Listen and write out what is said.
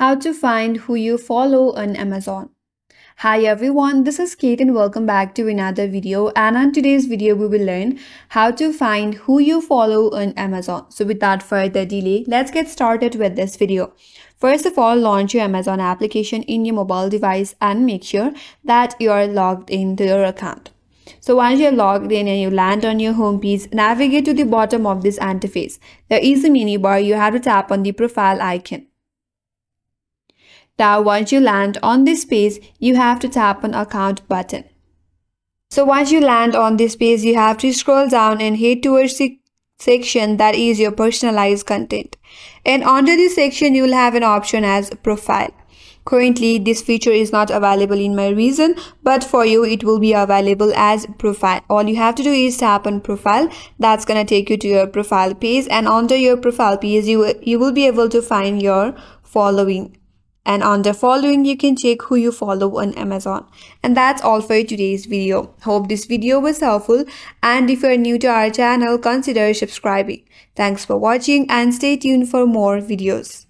How to find who you follow on Amazon. Hi everyone, this is Kate and welcome back to another video, and on today's video we will learn how to find who you follow on Amazon. So without further delay, let's get started with this video. First of all, launch your Amazon application in your mobile device and make sure that you are logged into your account. So once you're logged in and you land on your home page, navigate to the bottom of this interface. There is a minibar. You have to tap on the profile icon. Now once you land on this page, you have to tap on account button. So once you land on this page, you have to scroll down and head towards the section that is your personalized content. And under this section, you will have an option as profile. Currently, this feature is not available in my region, but for you, it will be available as profile. All you have to do is tap on profile. That's going to take you to your profile page, and under your profile page, you will be able to find your following. And under following, you can check who you follow on Amazon. And that's all for today's video. Hope this video was helpful. And if you're new to our channel, consider subscribing. Thanks for watching and stay tuned for more videos.